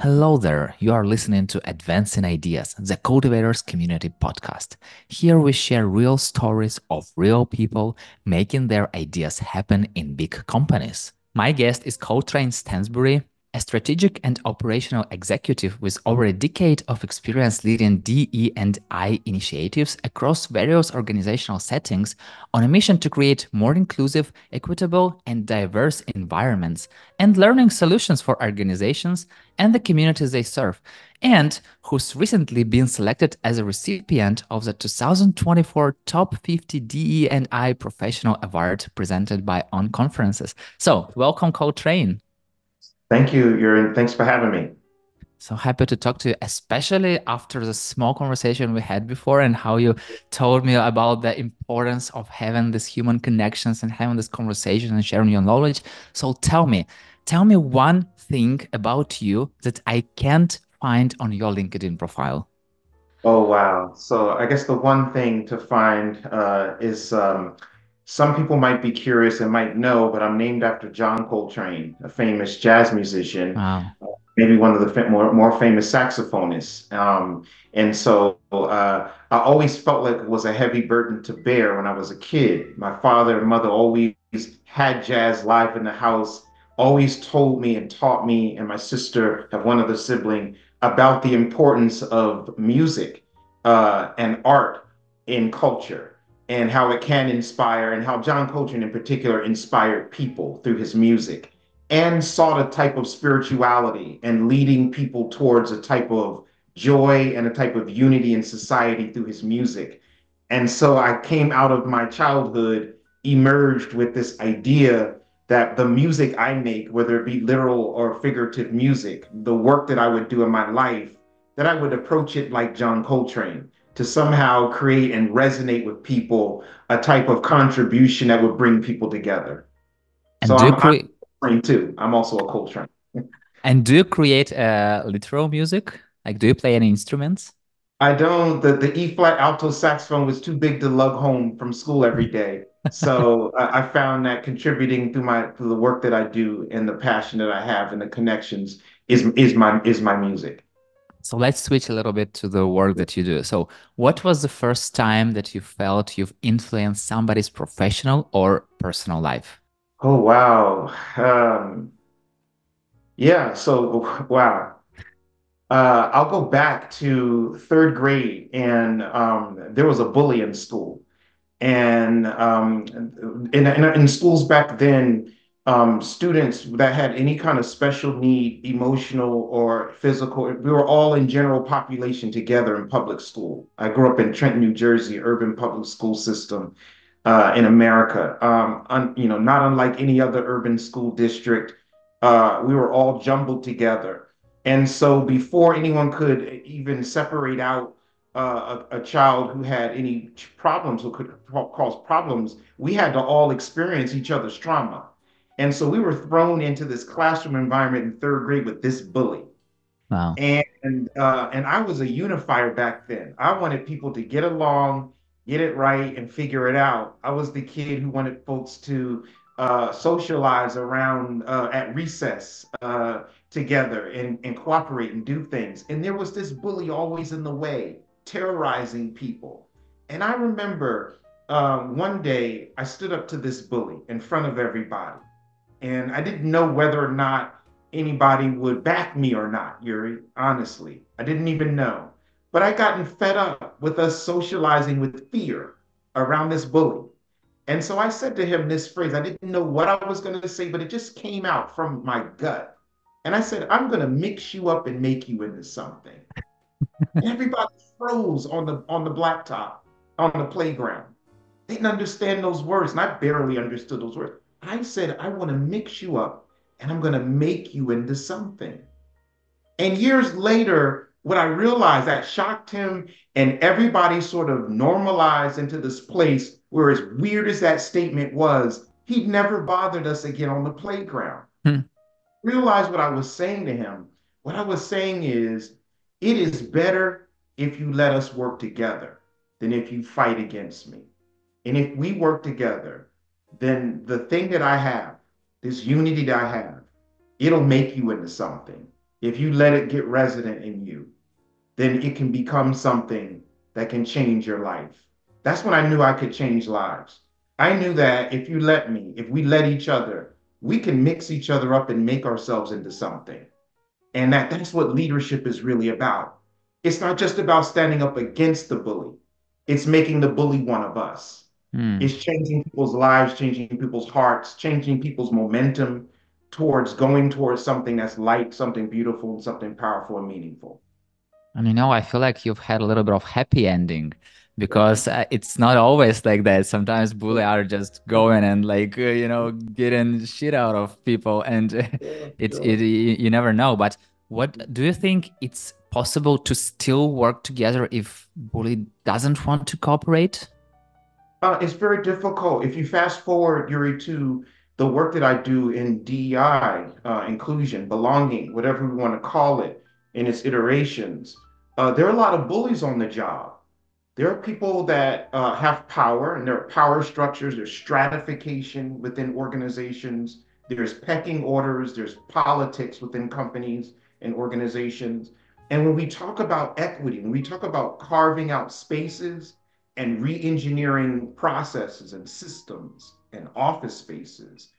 Hello there, you are listening to Advancing Ideas, the Cultivators Community Podcast. Here we share real stories of real people making their ideas happen in big companies. My guest is Coltrane Stansbury, a strategic and operational executive with over a decade of experience leading DE&I initiatives across various organizational settings on a mission to create more inclusive, equitable, and diverse environments and learning solutions for organizations and the communities they serve, and who's recently been selected as a recipient of the 2024 Top 50 DE&I Professional Award presented by OnConferences. So, welcome, Coltrane. Thank you, Yurin. Thanks for having me. So happy to talk to you, especially after the small conversation we had before and how you told me about the importance of having these human connections and having this conversation and sharing your knowledge. So tell me one thing about you that I can't find on your LinkedIn profile. Oh, wow. So I guess the one thing to find is... Some people might be curious and might know, but I'm named after John Coltrane, a famous jazz musician, wow. Maybe one of the more famous saxophonists. And so I always felt like it was a heavy burden to bear when I was a kid. My father and mother always had jazz live in the house, always told me and taught me, and my sister, have one other sibling, about the importance of music and art in culture, and how it can inspire, and how John Coltrane in particular inspired people through his music and sought a type of spirituality and leading people towards a type of joy and a type of unity in society through his music. And so I came out of my childhood, emerged with this idea that the music I make, whether it be literal or figurative music, the work that I would do in my life, that I would approach it like John Coltrane, to somehow create and resonate with people a type of contribution that would bring people together. And so I'm Coltrane too. I'm also a Coltrane. And do you create literal music? Like, do you play any instruments? I don't. The E-flat alto saxophone was too big to lug home from school every day. So I found that contributing through the work that I do and the passion that I have and the connections is my music. So let's switch a little bit to the work that you do. So what was the first time that you felt you've influenced somebody's professional or personal life? Oh, wow. Wow. I'll go back to third grade, and there was a bully in school. And in schools back then, students that had any kind of special need, emotional or physical, we were all in general population together in public school. I grew up in Trenton, New Jersey, urban public school system in America. Not unlike any other urban school district, we were all jumbled together. And so before anyone could even separate out a child who had any problems or could cause problems, we had to all experience each other's trauma. And so we were thrown into this classroom environment in third grade with this bully. Wow. And I was a unifier back then. I wanted people to get along, get it right, and figure it out. I was the kid who wanted folks to socialize around at recess together and cooperate and do things. And there was this bully always in the way, terrorizing people. And I remember one day I stood up to this bully in front of everybody. And I didn't know whether or not anybody would back me or not, Yuri, honestly. I didn't even know. But I gotten fed up with us socializing with fear around this bully. And so I said to him this phrase. I didn't know what I was going to say, but it just came out from my gut. And I said, "I'm going to mix you up and make you into something." And everybody froze on the blacktop, on the playground. They didn't understand those words, and I barely understood those words. I said, "I want to mix you up, and I'm going to make you into something." And years later, what I realized that shocked him, and everybody sort of normalized into this place where, as weird as that statement was, he'd never bothered us again on the playground. Realized what I was saying to him. What I was saying is, it is better if you let us work together than if you fight against me. And if we work together, then the thing that I have, this unity that I have, it'll make you into something. if you let it get resident in you, then it can become something that can change your life. That's when I knew I could change lives. I knew that if you let me, if we let each other, we can mix each other up and make ourselves into something. And that's what leadership is really about. It's not just about standing up against the bully. It's making the bully one of us. It's changing people's lives, changing people's hearts, changing people's momentum towards going towards something that's light, something beautiful, and something powerful and meaningful. And I feel like you've had a little bit of happy ending, because it's not always like that. Sometimes bullies are just going and getting shit out of people, and you never know. But what do you think, it's possible to still work together if bully doesn't want to cooperate? It's very difficult. If you fast forward, Yuri, to the work that I do in DEI, inclusion, belonging, whatever we want to call it, in its iterations, there are a lot of bullies on the job. There are people that have power, and there are power structures, there's stratification within organizations, there's pecking orders, there's politics within companies and organizations. And when we talk about equity, when we talk about carving out spaces and re-engineering processes and systems and office spaces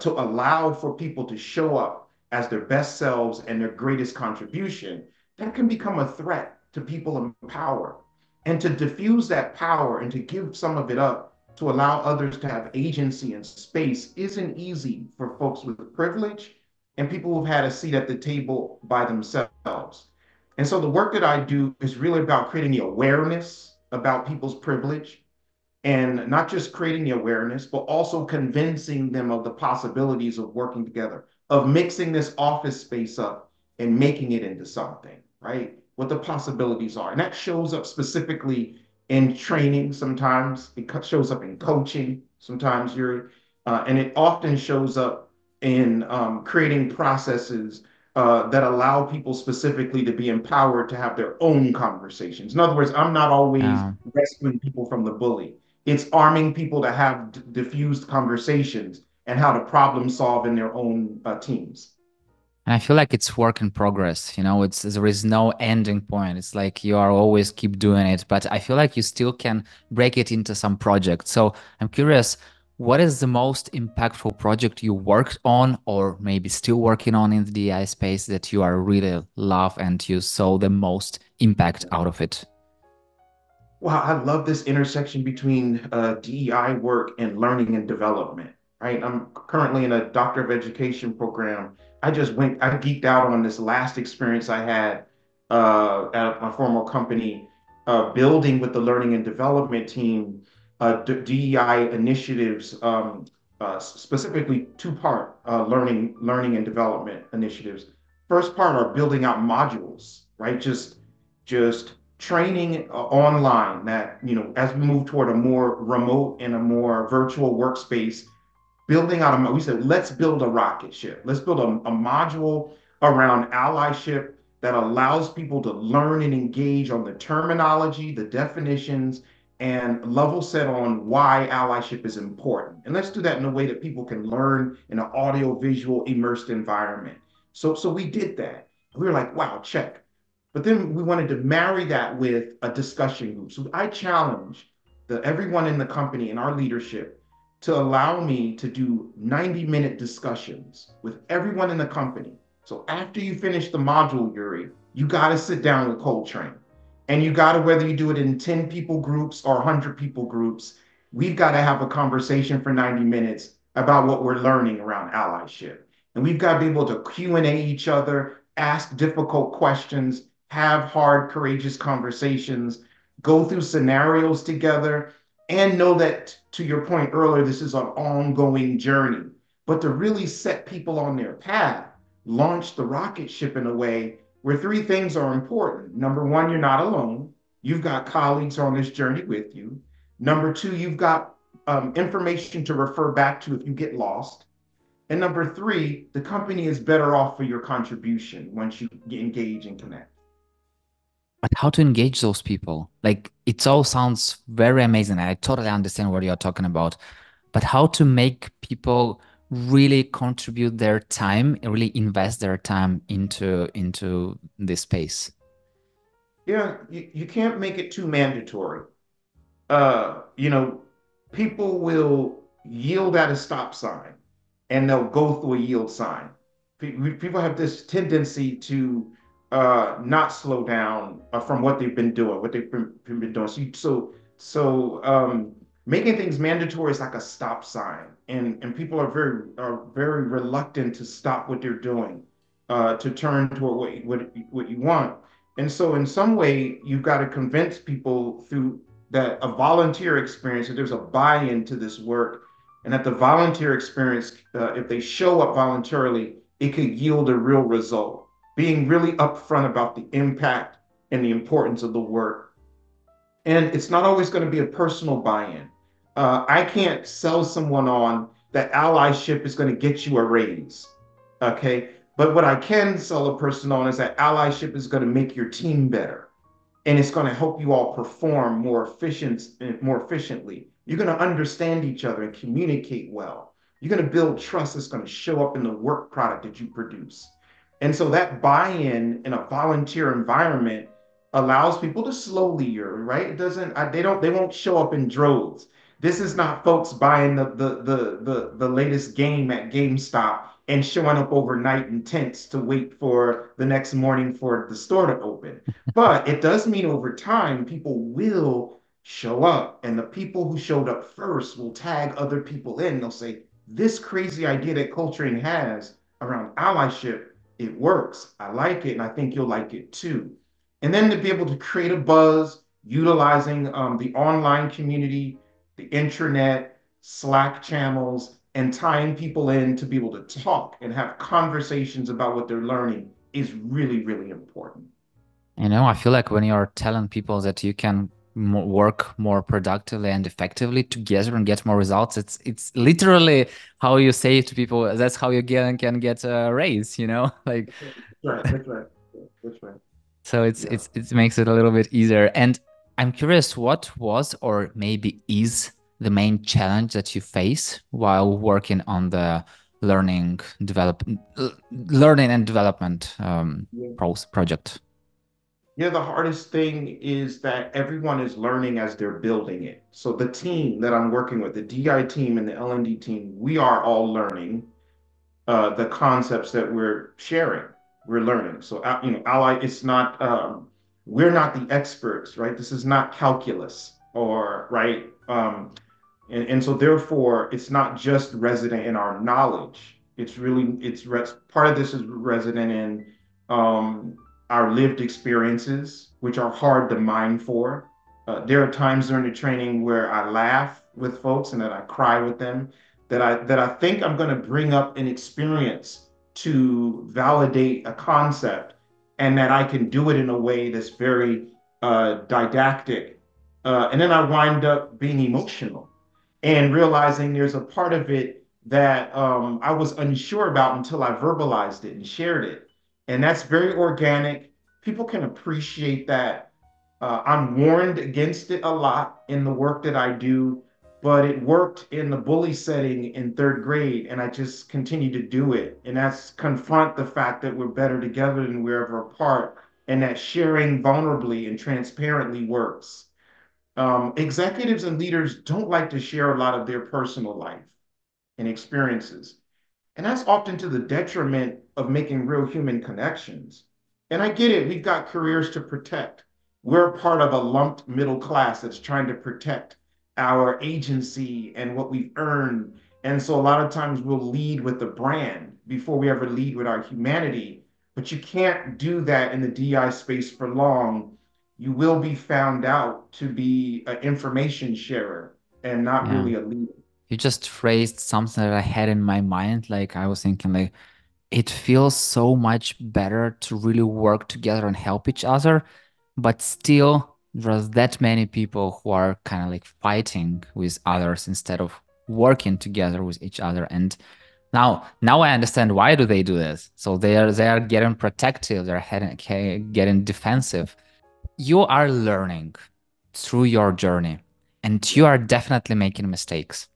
to allow for people to show up as their best selves and their greatest contribution, that can become a threat to people in power. And to diffuse that power and to give some of it up to allow others to have agency and space isn't easy for folks with privilege and people who've had a seat at the table by themselves. And so the work that I do is really about creating the awareness about people's privilege, and not just creating the awareness, but also convincing them of the possibilities of working together, of mixing this office space up and making it into something, right? What the possibilities are. And that shows up specifically in training sometimes, it shows up in coaching sometimes, Yuri, and it often shows up in creating processes that allow people specifically to be empowered to have their own conversations. In other words, I'm not always rescuing people from the bully. It's arming people to have diffused conversations and how to problem solve in their own teams. And I feel like it's work in progress, there is no ending point. It's like you are always keep doing it, but I feel like you still can break it into some project. So I'm curious, what is the most impactful project you worked on or maybe still working on in the DEI space that you are really love and you saw the most impact out of it? Wow, I love this intersection between DEI work and learning and development, right? I'm currently in a Doctor of Education program. I geeked out on this last experience I had at my former company, building with the learning and development team, DEI initiatives, specifically two-part learning and development initiatives. First part are building out modules, right? Just training online that, as we move toward a more remote and a more virtual workspace, we said, let's build a rocket ship. Let's build a module around allyship that allows people to learn and engage on the terminology, the definitions, and level set on why allyship is important. And let's do that in a way that people can learn in an audio-visual immersed environment. So we did that. We were like, wow, check. But then we wanted to marry that with a discussion group. So I challenged everyone in the company and our leadership to allow me to do 90-minute discussions with everyone in the company. So after you finish the module, Yuri, you got to sit down with Coltrane. And you got to, whether you do it in 10 people groups or 100 people groups, we've got to have a conversation for 90 minutes about what we're learning around allyship. And we've got to be able to Q&A each other, ask difficult questions, have hard, courageous conversations, go through scenarios together, and know that, to your point earlier, this is an ongoing journey. But to really set people on their path, launch the rocket ship in a way where three things are important. Number one, you're not alone. You've got colleagues on this journey with you. Number two, you've got information to refer back to if you get lost. And number three, the company is better off for your contribution once you engage and connect. But how to engage those people? It all sounds very amazing. I totally understand what you're talking about, but how to make people really contribute their time, really invest their time into this space? Yeah, you can't make it too mandatory. People will yield at a stop sign and they'll go through a yield sign. People have this tendency to not slow down from what they've been doing, So making things mandatory is like a stop sign, and people are very reluctant to stop what they're doing, to turn toward what you want. And so in some way, you've got to convince people through that a volunteer experience, that there's a buy-in to this work, and that the volunteer experience, if they show up voluntarily, it could yield a real result. Being really upfront about the impact and the importance of the work. And it's not always going to be a personal buy-in. I can't sell someone on that allyship is going to get you a raise, okay? But what I can sell a person on is that allyship is going to make your team better. And it's going to help you all perform more efficiently. You're going to understand each other and communicate well. You're going to build trust that's going to show up in the work product that you produce. And so that buy-in in a volunteer environment allows people to slowly, right? They won't show up in droves. This is not folks buying the latest game at GameStop and showing up overnight in tents to wait for the next morning for the store to open. But it does mean over time, people will show up, and the people who showed up first will tag other people in. They'll say, this crazy idea that Coltrane has around allyship, it works. I like it, and I think you'll like it too. And then to be able to create a buzz utilizing the online community, the intranet, Slack channels, and tying people in to be able to talk and have conversations about what they're learning is really, really important. I feel like when you're telling people that you can work more productively and effectively together and get more results, it's literally how you say to people, that's how you can get a raise, like that's right. So it makes it a little bit easier. And I'm curious, what was or maybe is the main challenge that you face while working on the learning and development project? Yeah, the hardest thing is that everyone is learning as they're building it. So the team that I'm working with, the DI team and the L&D team, we are all learning the concepts that we're sharing. We're learning. So, we're not the experts, right? This is not calculus right? And so therefore, it's not just resident in our knowledge. Part of this is resident in our lived experiences, which are hard to mine for. There are times during the training where I laugh with folks and then I cry with them, that I think I'm going to bring up an experience to validate a concept, and that I can do it in a way that's very didactic. And then I wind up being emotional and realizing there's a part of it that I was unsure about until I verbalized it and shared it. And that's very organic. People can appreciate that. I'm warned against it a lot in the work that I do, but it worked in the bully setting in third grade, and I just continue to do it. And that's confront the fact that we're better together than we're ever apart, and that sharing vulnerably and transparently works. Executives and leaders don't like to share a lot of their personal life and experiences. And that's often to the detriment of making real human connections. And I get it, we've got careers to protect. We're part of a lumped middle class that's trying to protect our agency and what we've earned. And so a lot of times we'll lead with the brand before we ever lead with our humanity. But you can't do that in the DI space for long. You will be found out to be an information sharer and not really a leader. You just phrased something that I had in my mind. I was thinking, it feels so much better to really work together and help each other, but still there's that many people who are kind of fighting with others instead of working together with each other. And now I understand why do they do this. So they are getting protective, they're getting defensive. You are learning through your journey, and you are definitely making mistakes.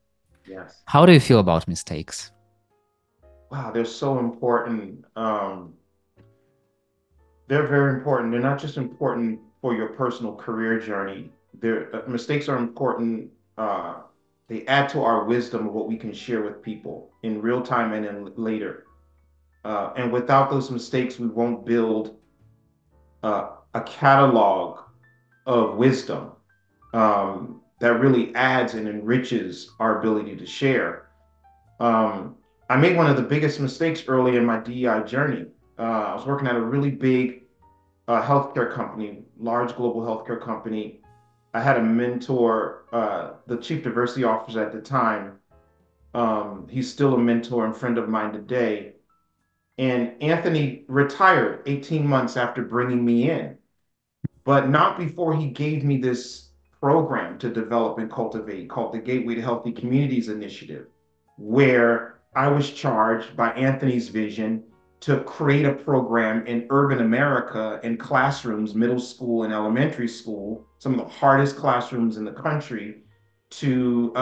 Yes. How do you feel about mistakes? wow, they're so important. They're very important. They're not just important for your personal career journey. Mistakes are important. They add to our wisdom of what we can share with people in real time and then later. And without those mistakes, we won't build a catalog of wisdom that really adds and enriches our ability to share. I made one of the biggest mistakes early in my DEI journey. I was working at a really big healthcare company, large global healthcare company. I had a mentor, the chief diversity officer at the time. He's still a mentor and friend of mine today. And Anthony retired 18 months after bringing me in, but not before he gave me this program to develop and cultivate called the Gateway to Healthy Communities Initiative, where I was charged by Anthony's vision to create a program in urban America in classrooms, middle school and elementary school, some of the hardest classrooms in the country, to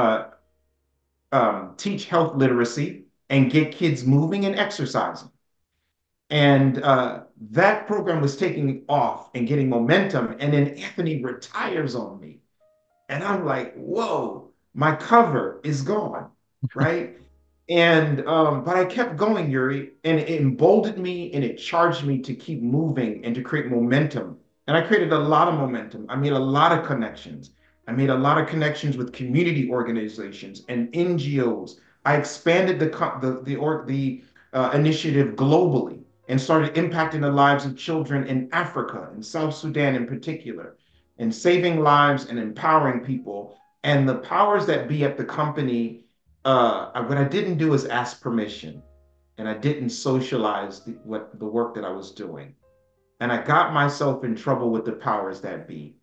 teach health literacy and get kids moving and exercising. And that program was taking off and getting momentum. And then Anthony retires on me. And I'm like, whoa, my cover is gone, right? And, but I kept going, Yuri, and it emboldened me and it charged me to keep moving and to create momentum. And I created a lot of momentum. I made a lot of connections. I made a lot of connections with community organizations and NGOs. I expanded the initiative globally and started impacting the lives of children in Africa and South Sudan in particular, and saving lives and empowering people. And the powers that be at the company, what I didn't do is ask permission, and I didn't socialize the work that I was doing. And I got myself in trouble with the powers that be.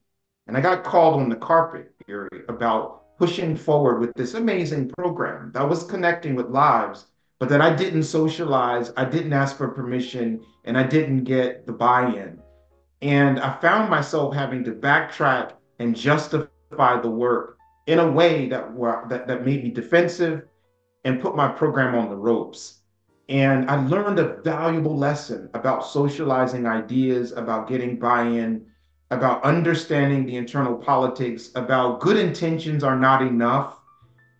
And I got called on the carpet here about pushing forward with this amazing program that was connecting with lives, but that I didn't socialize, I didn't ask for permission, and I didn't get the buy-in. And I found myself having to backtrack and justify the work in a way that made me defensive and put my program on the ropes. And I learned a valuable lesson about socializing ideas, about getting buy-in, about understanding the internal politics, about good intentions are not enough,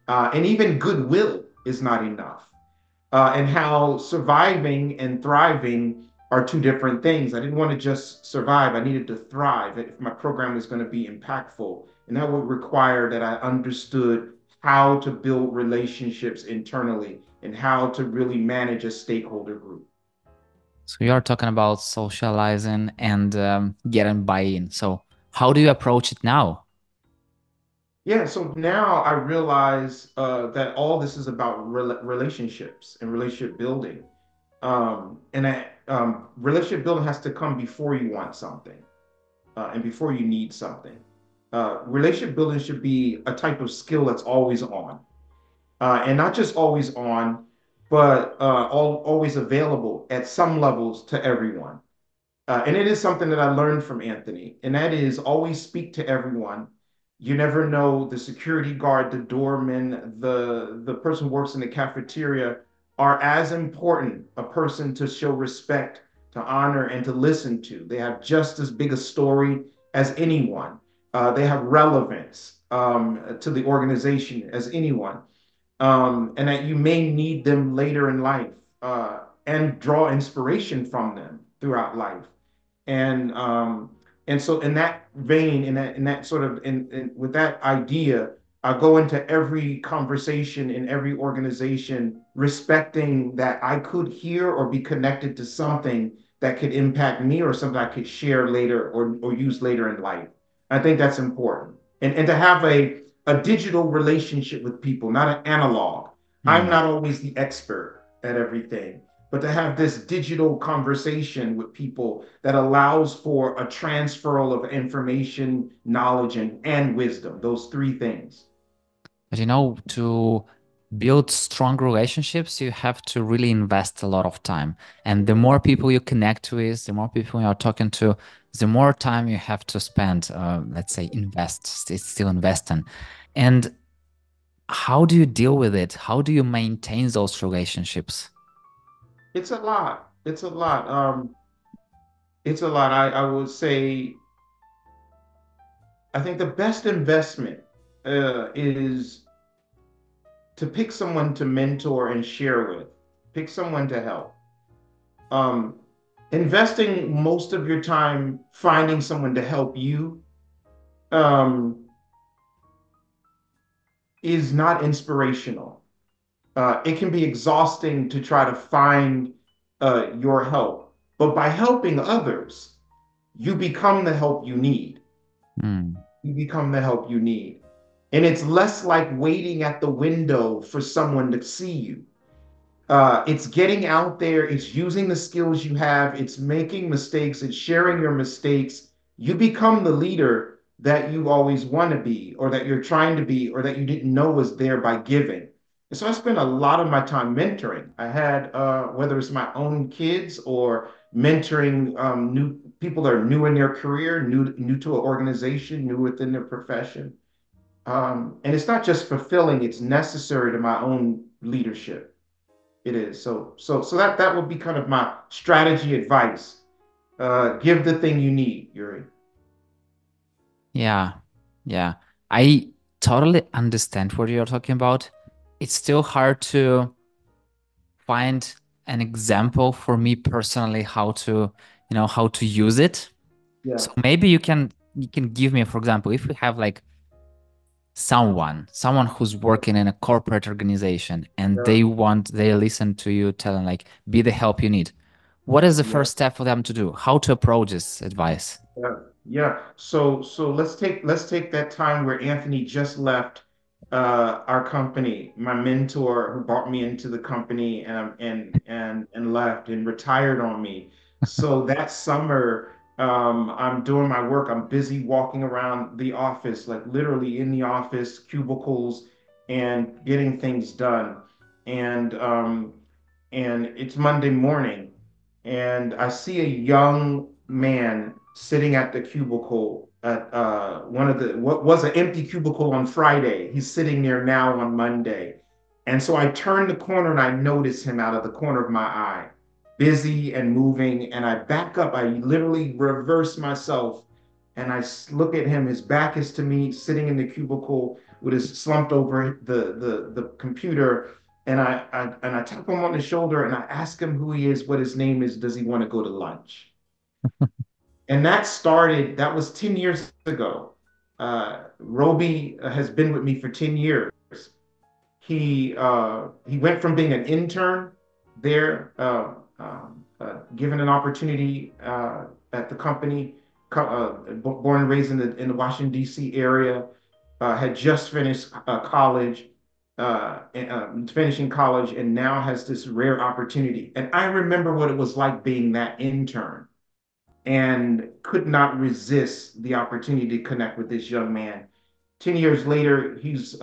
and even goodwill is not enough, and how surviving and thriving are two different things. I didn't want to just survive, I needed to thrive if my program was going to be impactful. And that would require that I understood how to build relationships internally and how to really manage a stakeholder group. So you are talking about socializing and getting buy-in. So how do you approach it now? Yeah, so now I realize that all this is about relationships and relationship building. And relationship building has to come before you want something and before you need something. Relationship building should be a type of skill that's always on, and not just always on, but always available at some levels to everyone. And it is something that I learned from Anthony, and that is always speak to everyone. You never know, the security guard, the doorman, the person who works in the cafeteria are as important a person to show respect, to honor, and to listen to. They have just as big a story as anyone. They have relevance to the organization as anyone, and that you may need them later in life and draw inspiration from them throughout life. And so in that vein, with that idea, I go into every conversation in every organization, respecting that I could hear or be connected to something that could impact me or something I could share later or use later in life. I think that's important. And to have a digital relationship with people, not an analog. Mm-hmm. I'm not always the expert at everything, but to have this digital conversation with people that allows for a transferal of information, knowledge, and wisdom, those three things. But to build strong relationships, you have to really invest a lot of time. And the more people you connect with, the more people you are talking to, the more time you have to spend, let's say invest, it's still investing. And how do you deal with it? How do you maintain those relationships? It's a lot. It's a lot. It's a lot. I would say, I think the best investment is to pick someone to mentor and share with, pick someone to help. Investing most of your time finding someone to help you is not inspirational. It can be exhausting to try to find your help, but by helping others, you become the help you need. You become the help you need. And it's less like waiting at the window for someone to see you. It's getting out there, it's using the skills you have, it's making mistakes, it's sharing your mistakes. You become the leader that you always want to be, or that you're trying to be, or that you didn't know was there by giving. And so I spent a lot of my time mentoring. I had, whether it's my own kids or mentoring new people that are new in their career, new to an organization, new within their profession. And it's not just fulfilling, it's necessary to my own leadership. It is. So that would be kind of my strategy advice. Give the thing you need, Yuri. Yeah. I totally understand what you're talking about. It's still hard to find an example for me personally how to use it. Yeah. So maybe you can give me, for example, if we have like someone who's working in a corporate organization and they listen to you telling like, be the help you need. What is the first step for them to do? How to approach this advice? Yeah. So let's take that time where Anthony just left our company. My mentor who brought me into the company and left and retired on me. So that summer, I'm doing my work. I'm busy walking around the office, like literally in the office cubicles, and getting things done. And it's Monday morning, and I see a young man sitting at the cubicle at one of the what was an empty cubicle on Friday. He's sitting there now on Monday, and so I turn the corner and I notice him out of the corner of my eye, busy and moving, and I back up. I literally reverse myself and I look at him. His back is to me, sitting in the cubicle with his slumped over the computer, and I tap him on the shoulder and I ask him who he is, what his name is, does he want to go to lunch? And that was 10 years ago. Roby has been with me for 10 years. He went from being an intern there, given an opportunity at the company, born and raised in the Washington, D.C. area, had just finished college, finishing college, and now has this rare opportunity. And I remember what it was like being that intern and could not resist the opportunity to connect with this young man. 10 years later, he's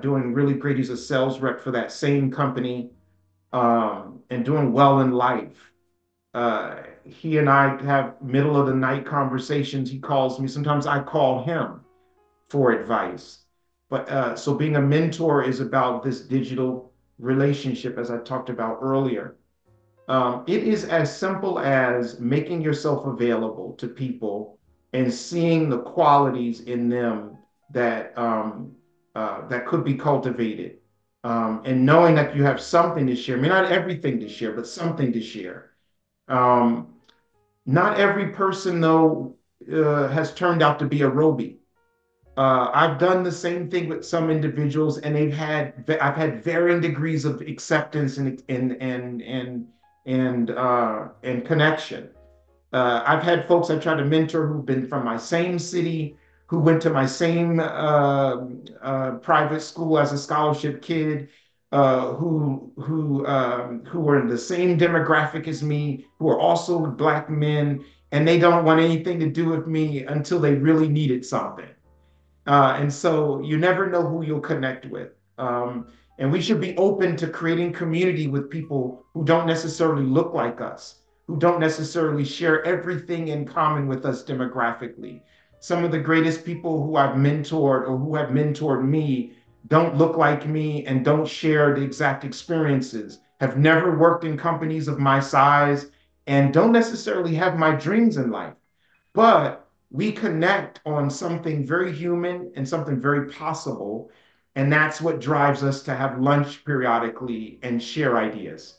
doing really great. He's a sales rep for that same company. And doing well in life. He and I have middle of the night conversations. He calls me. Sometimes I call him for advice. But so being a mentor is about this digital relationship, as I talked about earlier. It is as simple as making yourself available to people and seeing the qualities in them that that could be cultivated. And knowing that you have something to share, I mean, not everything to share, but something to share. Not every person, though, has turned out to be a Roby. I've done the same thing with some individuals, and I've had varying degrees of acceptance and connection. I've had folks I've tried to mentor who've been from my same city, who went to my same private school as a scholarship kid, who were in the same demographic as me, who are also Black men, and they don't want anything to do with me until they really needed something. And so you never know who you'll connect with. And we should be open to creating community with people who don't necessarily look like us, who don't necessarily share everything in common with us demographically. Some of the greatest people who I've mentored or who have mentored me don't look like me and don't share the exact experiences. have never worked in companies of my size, and don't necessarily have my dreams in life. But we connect on something very human and something very possible. And that's what drives us to have lunch periodically and share ideas.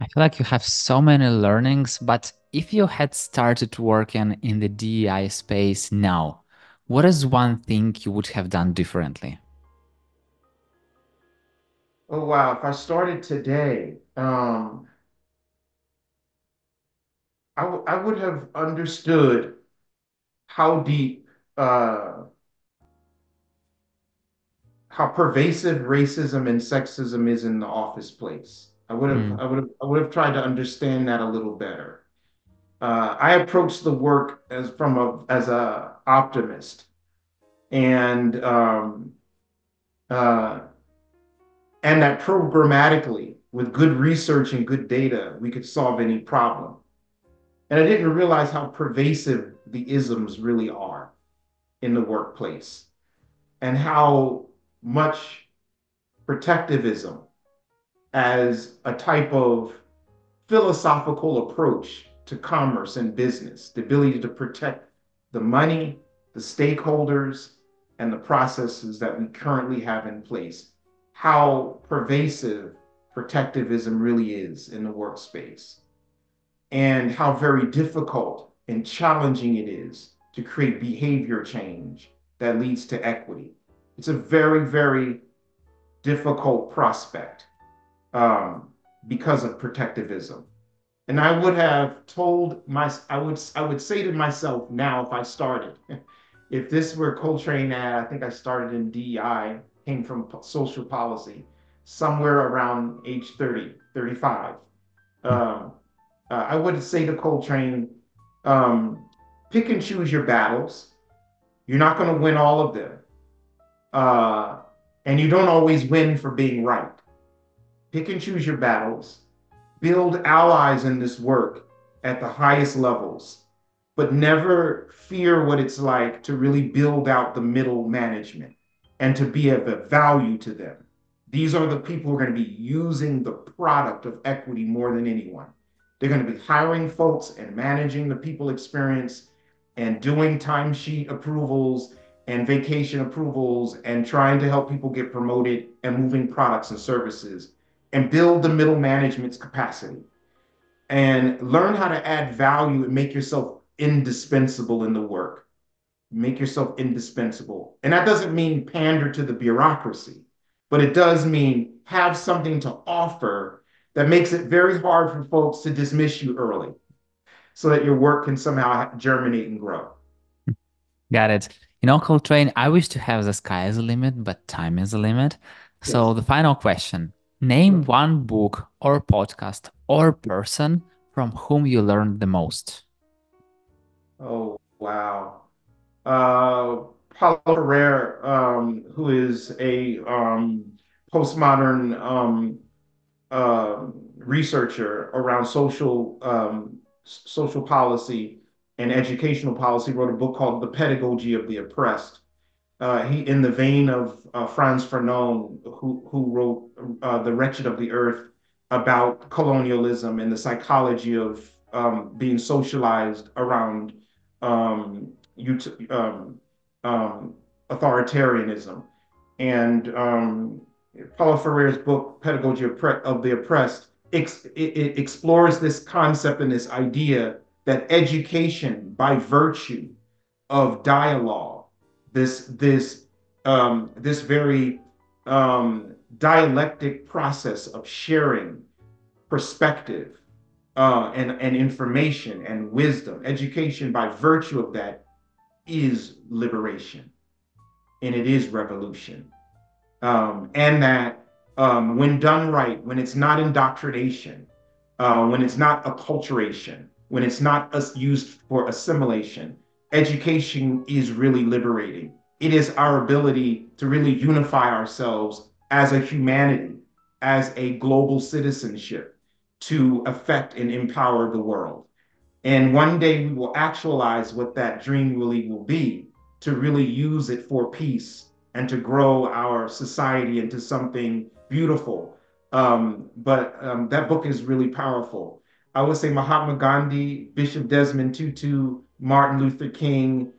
I feel like you have so many learnings, but if you had started working in the DEI space now, what is one thing you would have done differently? Oh, wow. If I started today, I would have understood how deep, how pervasive racism and sexism is in the office place. I would have tried to understand that a little better. I approached the work as an optimist, and that programmatically, with good research and good data, we could solve any problem. And I didn't realize how pervasive the isms really are in the workplace, and how much protectivism as a type of philosophical approach to commerce and business, the ability to protect the money, the stakeholders, and the processes that we currently have in place, how pervasive protectivism really is in the workspace, and how very difficult and challenging it is to create behavior change that leads to equity. It's a very, very difficult prospect because of protectivism. And I would have told I would say to myself now, if I started, if this were Coltrane at, I think I started in DEI, came from social policy, somewhere around age 30, 35. I would say to Coltrane, pick and choose your battles. You're not going to win all of them. And you don't always win for being right. Pick and choose your battles, build allies in this work at the highest levels, but never fear what it's like to really build out the middle management and to be of value to them. These are the people who are going to be using the product of equity more than anyone. They're going to be hiring folks and managing the people experience and doing timesheet approvals and vacation approvals and trying to help people get promoted and moving products and services, and build the middle management's capacity and learn how to add value and make yourself indispensable in the work. Make yourself indispensable. And that doesn't mean pander to the bureaucracy, but it does mean have something to offer that makes it very hard for folks to dismiss you early so that your work can somehow germinate and grow. Got it. You know, Coltrane, I wish to have the sky is the limit, but time is the limit. Yes. So the final question, name one book or podcast or person from whom you learned the most. Oh, wow. Paulo Freire, who is a postmodern researcher around social policy and educational policy, wrote a book called The Pedagogy of the Oppressed. He, in the vein of Franz Fanon, who wrote The Wretched of the Earth, about colonialism and the psychology of being socialized around authoritarianism. And Paulo Freire's book, Pedagogy of the Oppressed, it explores this concept and this idea that education, by virtue of dialogue, this very dialectic process of sharing perspective and information and wisdom, education by virtue of that is liberation, and it is revolution. And that when done right, when it's not indoctrination, when it's not acculturation, when it's not used for assimilation, education is really liberating. It is our ability to really unify ourselves as a humanity, as a global citizenship, to affect and empower the world. And one day we will actualize what that dream really will be, to really use it for peace and to grow our society into something beautiful But that book is really powerful. I would say Mahatma Gandhi, Bishop Desmond Tutu, Martin Luther King,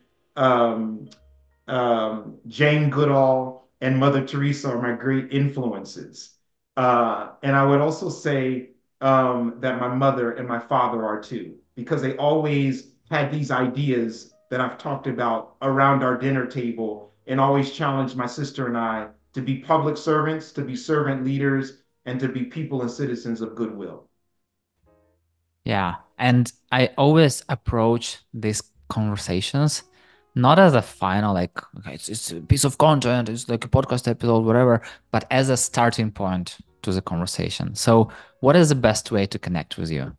Jane Goodall, and Mother Teresa are my great influences. And I would also say that my mother and my father are too, because they always had these ideas that I've talked about around our dinner table and always challenged my sister and I to be public servants, to be servant leaders, and to be people and citizens of goodwill. Yeah, and I always approach these conversations not as a final, like, okay, it's a piece of content, it's like a podcast episode, whatever, but as a starting point to the conversation. So what is the best way to connect with you?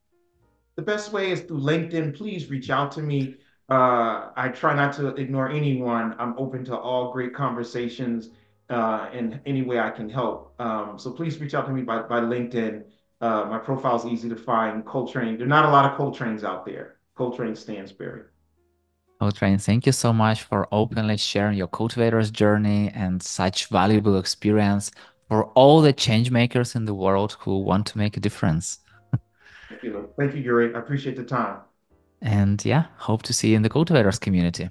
The best way is through LinkedIn. Please reach out to me. I try not to ignore anyone. I'm open to all great conversations and any way I can help. So please reach out to me by LinkedIn. My profile is easy to find. Coltrane. There are not a lot of Coltranes out there. Coltrane Stansbury. Coltrane, thank you so much for openly sharing your cultivator's journey and such valuable experience for all the change makers in the world who want to make a difference. Thank you, Yuri. I appreciate the time. And yeah, hope to see you in the cultivators community.